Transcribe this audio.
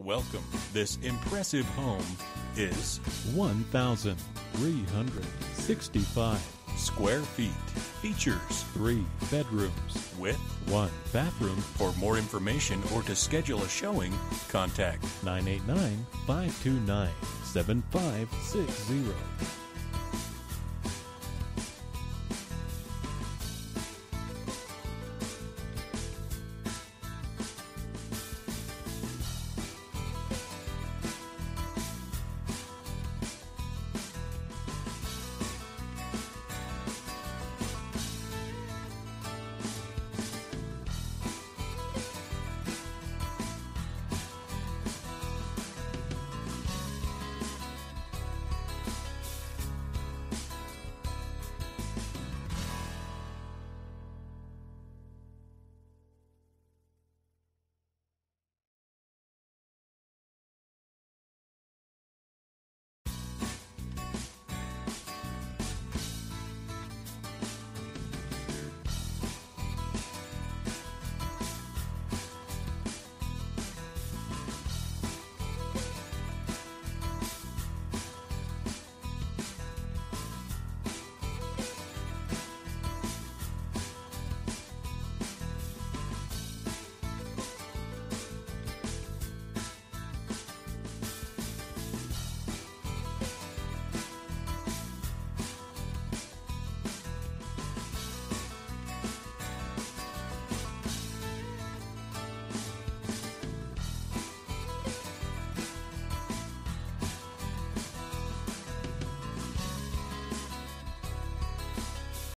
Welcome. This impressive home is 1,365 square feet. Features 3 bedrooms with 1 bathroom. For more information or to schedule a showing, contact 989-529-7560.